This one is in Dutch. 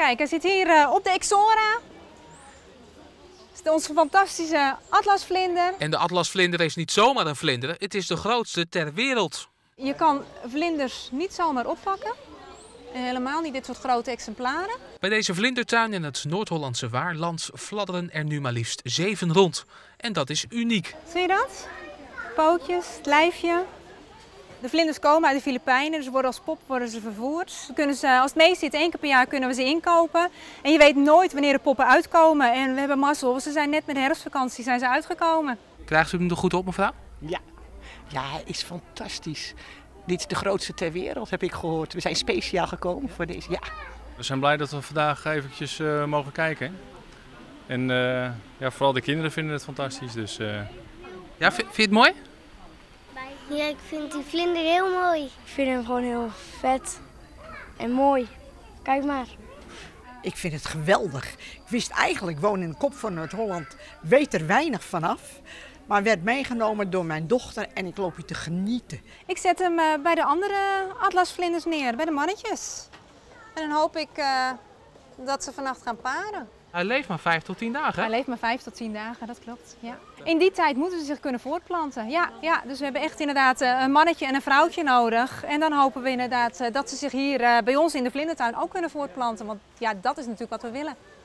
Kijk, hij zit hier op de Exora. Dat is onze fantastische atlasvlinder. En de atlasvlinder is niet zomaar een vlinder, het is de grootste ter wereld. Je kan vlinders niet zomaar oppakken. En helemaal niet dit soort grote exemplaren. Bij deze vlindertuin in het Noord-Hollandse Waarland fladderen er nu maar liefst 7 rond. En dat is uniek. Zie je dat? Pootjes, het lijfje. De vlinders komen uit de Filipijnen, dus worden als pop worden ze vervoerd. We kunnen ze, als het mee zit, 1 keer per jaar kunnen we ze inkopen. En je weet nooit wanneer de poppen uitkomen. En we hebben mazzel, ze zijn net met de herfstvakantie zijn ze uitgekomen. Krijgt u hem er goed op, mevrouw? Ja, ja, is fantastisch. Dit is de grootste ter wereld, heb ik gehoord. We zijn speciaal gekomen voor deze, ja. We zijn blij dat we vandaag eventjes mogen kijken. En ja, vooral de kinderen vinden het fantastisch. Dus, Ja, vind je het mooi? Ja, ik vind die vlinder heel mooi. Ik vind hem gewoon heel vet en mooi. Kijk maar. Ik vind het geweldig. Ik wist eigenlijk, ik woon in de kop van Noord-Holland, weet er weinig vanaf. Maar werd meegenomen door mijn dochter en ik loop hier te genieten. Ik zet hem bij de andere atlasvlinders neer, bij de mannetjes. En dan hoop ik dat ze vannacht gaan paren. Hij leeft maar 5 tot 10 dagen. Hij leeft maar 5 tot 10 dagen, dat klopt. Ja. In die tijd moeten ze zich kunnen voortplanten. Ja, ja, dus we hebben echt inderdaad een mannetje en een vrouwtje nodig. En dan hopen we inderdaad dat ze zich hier bij ons in de vlindertuin ook kunnen voortplanten. Want ja, dat is natuurlijk wat we willen.